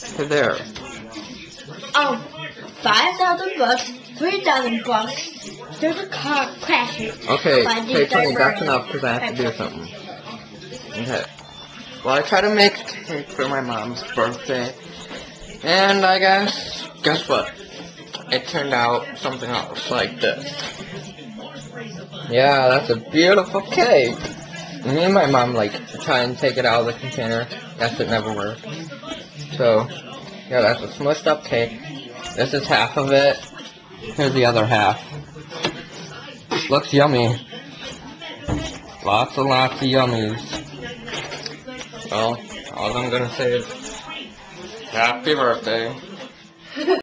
there. Oh, 5,000 bucks, 3,000 bucks. There's a car crashing. Okay, okay, Tony, that's enough because I have to do something. Okay. Well, I try to make cake for my mom's birthday, and I guess what? It turned out something else like this. Yeah, that's a beautiful cake. Me and my mom try and take it out of the container. Guess it never worked. So, yeah, that's a smushed up cake. This is half of it. Here's the other half. Looks yummy. Lots and lots of yummies. Well, all I'm gonna say is, happy birthday.